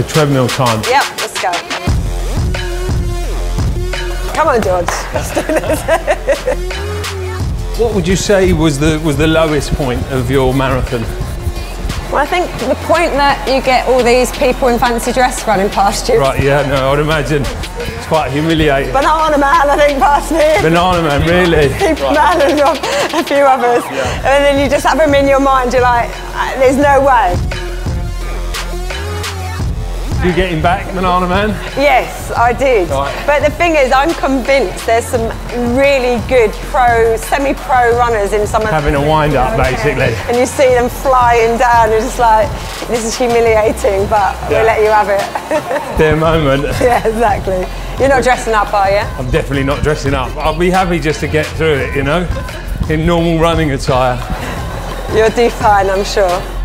So treadmill time. Yep, let's go. Come on, George, let's do this. What would you say was the lowest point of your marathon? Well, I think the point that you get all these people in fancy dress running past you. Right, yeah, no, I'd imagine. It's quite humiliating. Banana Man, I think, past me. Banana Man, really? Superman and Rob, a few others. Yeah. And then you just have them in your mind, you're like, there's no way. You getting back, Banana Man? Yes, I did. Right. But the thing is, I'm convinced there's some really good pro, semi-pro runners in some of having a wind-up, basically. And you see them flying down, you're just like, this is humiliating, but yeah, we'll let you have it. Their moment. Yeah, exactly. You're not dressing up, are you? I'm definitely not dressing up. I'll be happy just to get through it, you know, in normal running attire. You're fine, I'm sure.